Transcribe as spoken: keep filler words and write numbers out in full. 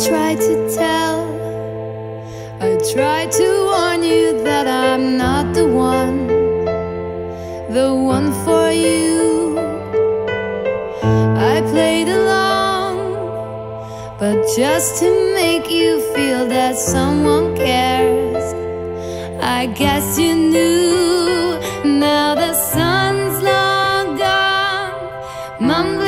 tried to tell, I tried to warn you that I'm not the one, the one for you. I played along, but just to make you feel that someone cares, I guess you knew. Now the sun's long gone, Mama.